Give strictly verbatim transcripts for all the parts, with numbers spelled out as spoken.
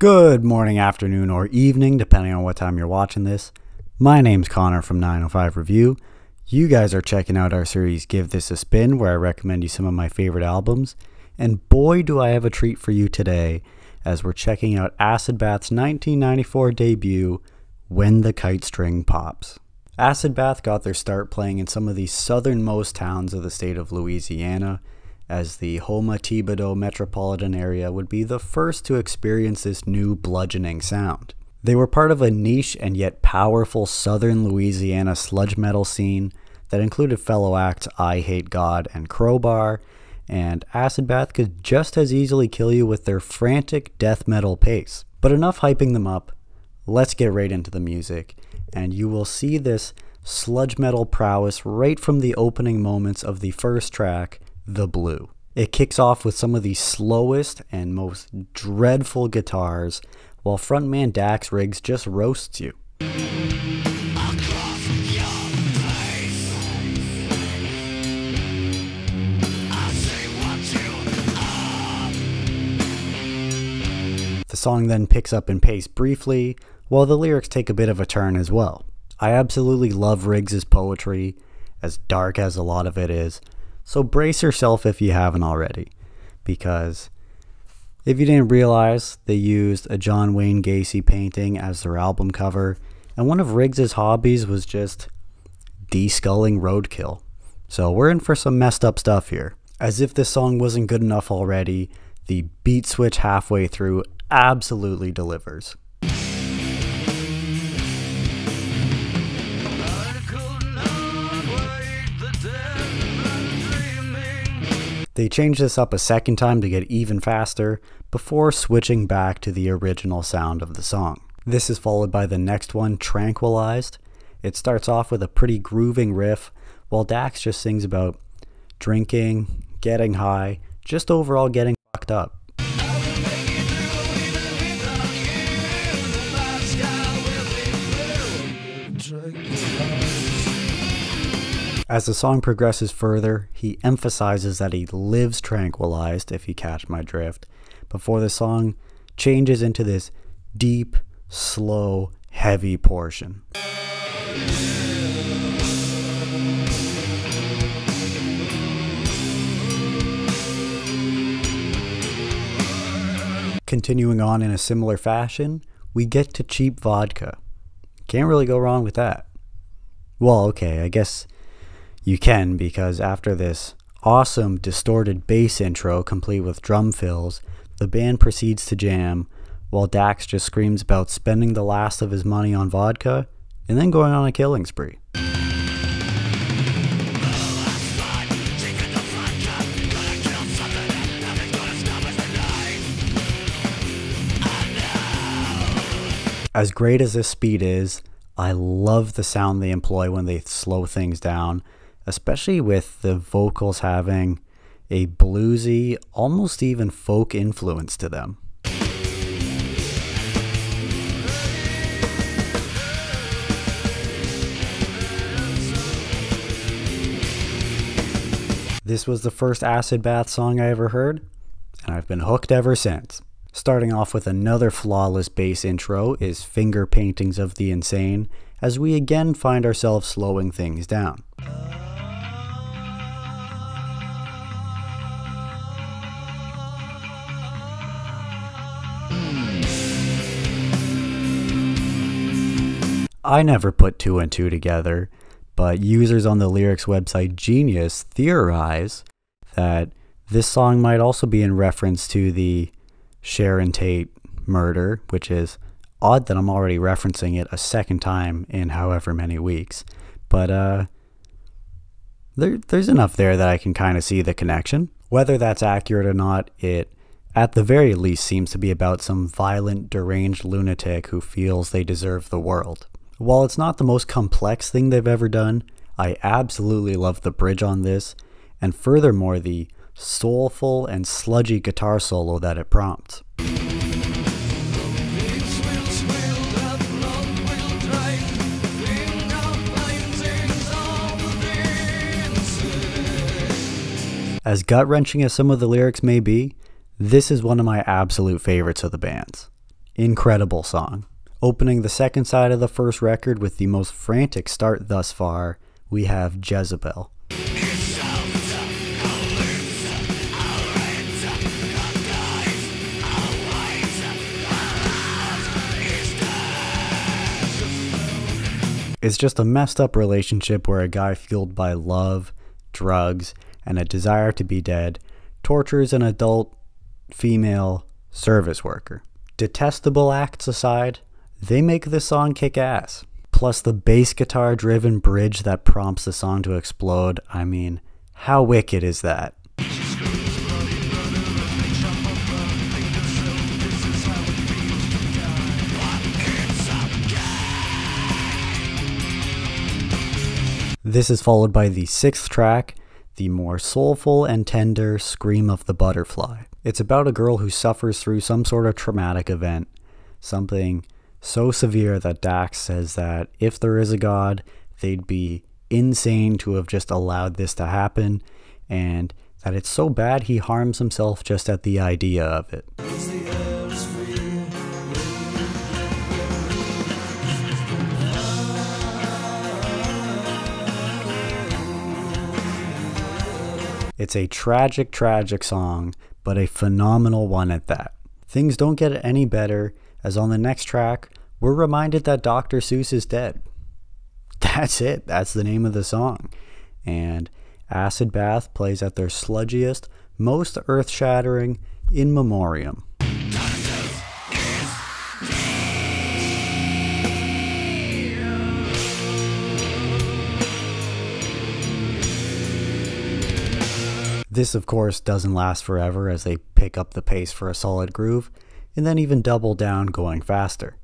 Good morning, afternoon, or evening, depending on what time you're watching this. My name's Connor from nine oh five Review. You guys are checking out our series Give This a Spin, where I recommend you some of my favorite albums. And boy, do I have a treat for you today, as we're checking out Acid Bath's nineteen ninety-four debut, When the Kite String Pops. Acid Bath got their start playing in some of the southernmost towns of the state of Louisiana, as the Houma-Thibodaux metropolitan area would be the first to experience this new bludgeoning sound. They were part of a niche and yet powerful southern Louisiana sludge metal scene that included fellow acts I Hate God and Crowbar, and Acid Bath could just as easily kill you with their frantic death metal pace. But enough hyping them up, let's get right into the music, and you will see this sludge metal prowess right from the opening moments of the first track, The Blue. It kicks off with some of the slowest and most dreadful guitars, while frontman Dax Riggs just roasts you. The song then picks up in pace briefly, while the lyrics take a bit of a turn as well. I absolutely love Riggs's poetry, as dark as a lot of it is, so brace yourself if you haven't already, because if you didn't realize, they used a John Wayne Gacy painting as their album cover, and one of Riggs's hobbies was just de-skulling roadkill. So we're in for some messed up stuff here. As if this song wasn't good enough already, the beat switch halfway through absolutely delivers. They changed this up a second time to get even faster, before switching back to the original sound of the song. This is followed by the next one, Tranquilized. It starts off with a pretty grooving riff, while Dax just sings about drinking, getting high, just overall getting fucked up. As the song progresses further, he emphasizes that he lives tranquilized, if you catch my drift, before the song changes into this deep, slow, heavy portion. Continuing on in a similar fashion, we get to Cheap Vodka. Can't really go wrong with that. Well, okay, I guess you can, because after this awesome distorted bass intro complete with drum fills, the band proceeds to jam, while Dax just screams about spending the last of his money on vodka and then going on a killing spree. As great as this speed is, I love the sound they employ when they slow things down, especially with the vocals having a bluesy, almost even folk influence to them. This was the first Acid Bath song I ever heard, and I've been hooked ever since. Starting off with another flawless bass intro is Finger Paintings of the Insane, as we again find ourselves slowing things down. I never put two and two together, but users on the lyrics website Genius theorize that this song might also be in reference to the Sharon Tate murder, which is odd that I'm already referencing it a second time in however many weeks. But uh, there, there's enough there that I can kind of see the connection. Whether that's accurate or not, it at the very least seems to be about some violent, deranged lunatic who feels they deserve the world. While it's not the most complex thing they've ever done, I absolutely love the bridge on this, and furthermore the soulful and sludgy guitar solo that it prompts. As gut-wrenching as some of the lyrics may be, this is one of my absolute favorites of the band's. Incredible song. Opening the second side of the first record with the most frantic start thus far, we have Jezebel. It's just a messed up relationship where a guy fueled by love, drugs, and a desire to be dead tortures an adult female service worker. Detestable acts aside, they make this song kick ass. Plus the bass guitar driven bridge that prompts the song to explode. I mean, how wicked is that? This is followed by the sixth track, the more soulful and tender Scream of the Butterfly. It's about a girl who suffers through some sort of traumatic event, something so severe that Dax says that if there is a God, they'd be insane to have just allowed this to happen, and that it's so bad he harms himself just at the idea of it. It's a tragic, tragic song, but a phenomenal one at that. Things don't get any better, as on the next track, we're reminded that Doctor Seuss is dead. That's it, that's the name of the song. And Acid Bath plays at their sludgiest, most earth-shattering, in memoriam. This, of course, doesn't last forever as they pick up the pace for a solid groove, and then even double down going faster.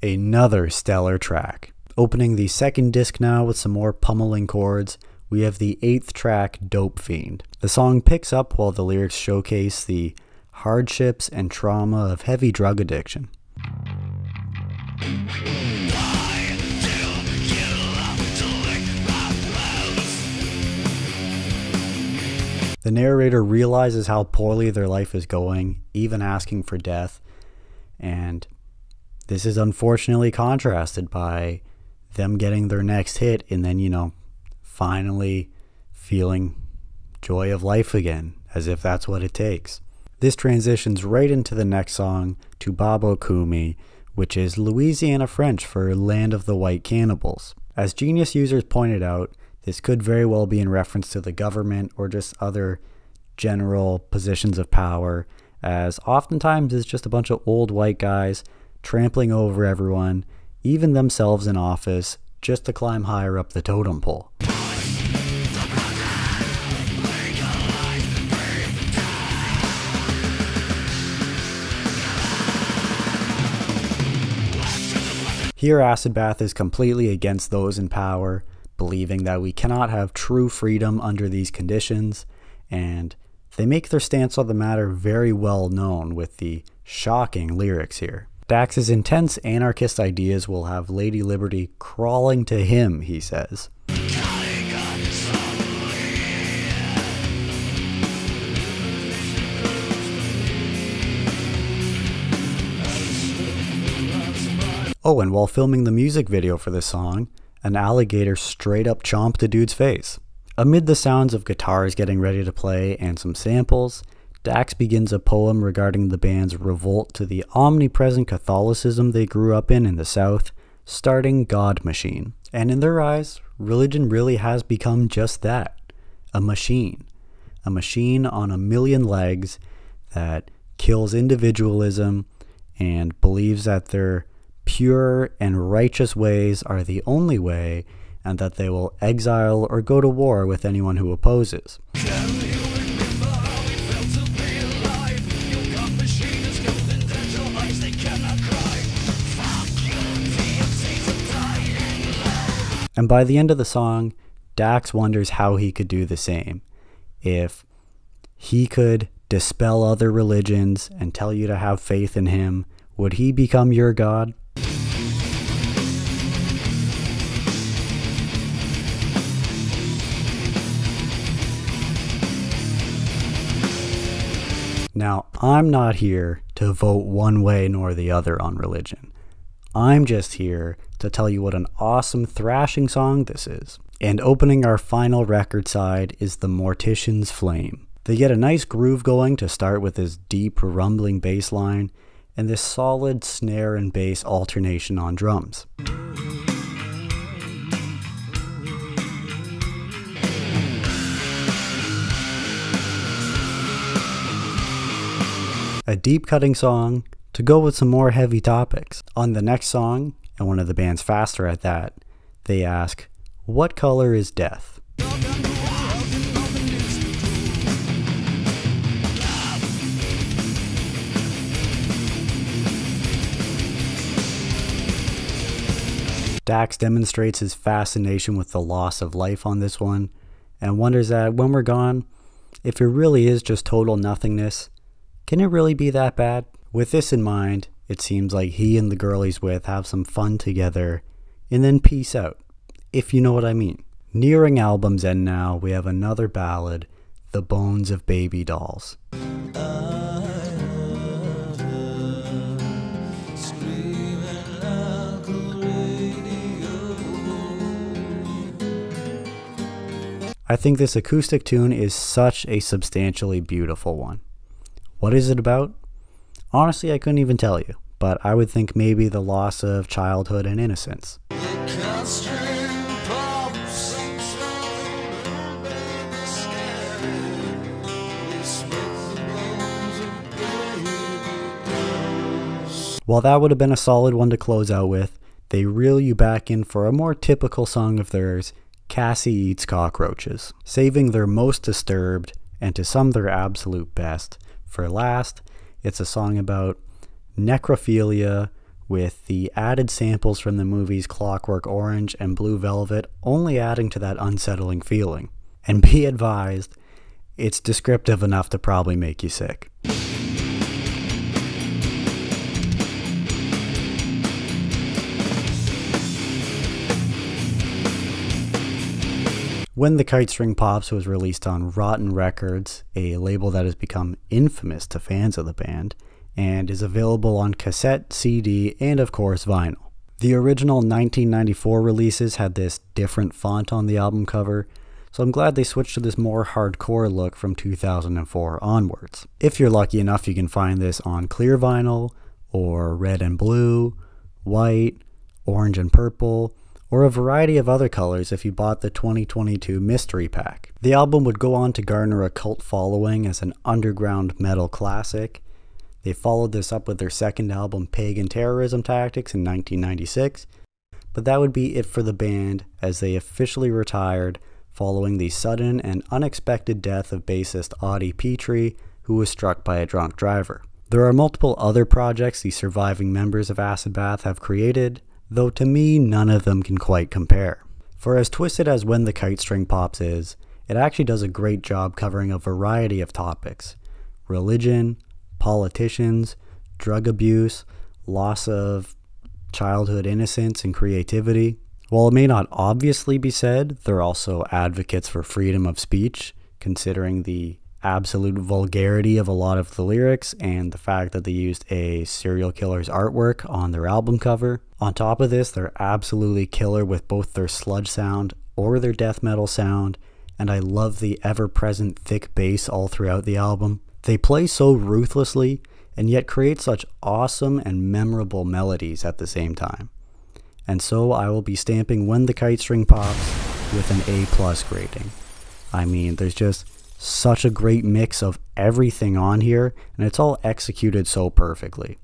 Another stellar track. Opening the second disc now with some more pummeling chords, we have the eighth track, Dope Fiend. The song picks up while the lyrics showcase the hardships and trauma of heavy drug addiction. The narrator realizes how poorly their life is going, even asking for death, and this is unfortunately contrasted by them getting their next hit and then, you know, finally feeling joy of life again, as if that's what it takes. This transitions right into the next song, Toubabo Koumi, which is Louisiana French for Land of the White Cannibals. As Genius users pointed out, this could very well be in reference to the government or just other general positions of power, as oftentimes it's just a bunch of old white guys trampling over everyone, even themselves in office, just to climb higher up the totem pole. Here, Acid Bath is completely against those in power, believing that we cannot have true freedom under these conditions, and they make their stance on the matter very well known with the shocking lyrics here. Dax's intense anarchist ideas will have Lady Liberty crawling to him, he says. Oh, and while filming the music video for this song, an alligator straight up chomped a dude's face. Amid the sounds of guitars getting ready to play and some samples, Dax begins a poem regarding the band's revolt to the omnipresent Catholicism they grew up in in the South, starting God Machine. And in their eyes, religion really has become just that, a machine. A machine on a million legs that kills individualism and believes that they're pure and righteous ways are the only way, and that they will exile or go to war with anyone who opposes. And by the end of the song, Dax wonders how he could do the same. If he could dispel other religions and tell you to have faith in him, would he become your God? Now, I'm not here to vote one way nor the other on religion. I'm just here to tell you what an awesome thrashing song this is. And opening our final record side is The Mortician's Flame. They get a nice groove going to start with this deep rumbling bass line and this solid snare and bass alternation on drums. A deep cutting song to go with some more heavy topics. On the next song, and one of the bands faster at that, they ask, "What color is death?" Dax demonstrates his fascination with the loss of life on this one, and wonders that when we're gone, if it really is just total nothingness, can it really be that bad? With this in mind, it seems like he and the girl he's with have some fun together, and then peace out, if you know what I mean. Nearing album's end now, we have another ballad, The Bones of Baby Dolls. I think this acoustic tune is such a substantially beautiful one. What is it about? Honestly, I couldn't even tell you, but I would think maybe the loss of childhood and innocence. While that would have been a solid one to close out with, they reel you back in for a more typical song of theirs, Cassie Eats Cockroaches, saving their most disturbed, and to some their absolute best, for last. It's a song about necrophilia, with the added samples from the movies Clockwork Orange and Blue Velvet only adding to that unsettling feeling. And be advised, it's descriptive enough to probably make you sick. When the Kite String Pops was released on Rotten Records, a label that has become infamous to fans of the band, and is available on cassette, C D, and of course vinyl. The original nineteen ninety-four releases had this different font on the album cover, so I'm glad they switched to this more hardcore look from two thousand four onwards. If you're lucky enough, you can find this on clear vinyl, or red and blue, white, orange and purple, or a variety of other colors if you bought the twenty twenty-two mystery pack. The album would go on to garner a cult following as an underground metal classic. They followed this up with their second album, Pagan Terrorism Tactics, in nineteen ninety-six, but that would be it for the band as they officially retired following the sudden and unexpected death of bassist Audie Pitre, who was struck by a drunk driver. There are multiple other projects the surviving members of Acid Bath have created, though to me, none of them can quite compare. For as twisted as When the Kite String Pops is, it actually does a great job covering a variety of topics. Religion, politicians, drug abuse, loss of childhood innocence and creativity. While it may not obviously be said, they're also advocates for freedom of speech, considering the absolute vulgarity of a lot of the lyrics and the fact that they used a serial killer's artwork on their album cover. On top of this, they're absolutely killer with both their sludge sound or their death metal sound, and I love the ever-present thick bass all throughout the album. They play so ruthlessly and yet create such awesome and memorable melodies at the same time. And so I will be stamping When the Kite String Pops with an A plus rating. I mean, there's just such a great mix of everything on here, and it's all executed so perfectly.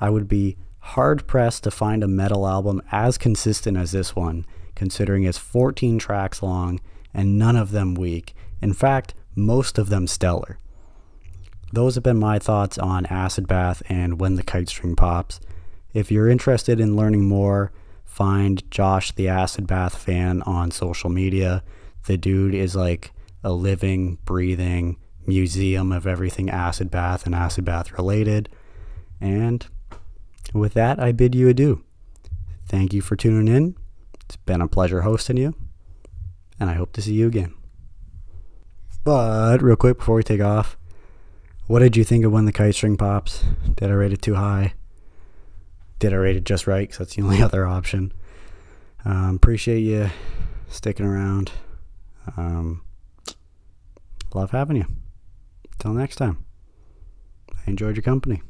I would be hard-pressed to find a metal album as consistent as this one, considering it's fourteen tracks long and none of them weak. In fact, most of them stellar. Those have been my thoughts on Acid Bath and When the Kite String Pops. If you're interested in learning more, find Josh the Acid Bath fan on social media. The dude is like a living, breathing museum of everything Acid Bath and Acid Bath related. And with that, I bid you adieu. Thank you for tuning in. It's been a pleasure hosting you, and I hope to see you again. But real quick before we take off, What did you think of When the Kite String Pops? Did I rate it too high? Did I rate it just right? Because that's the only other option. Um, appreciate you sticking around. Um, love having you. Till next time. I enjoyed your company.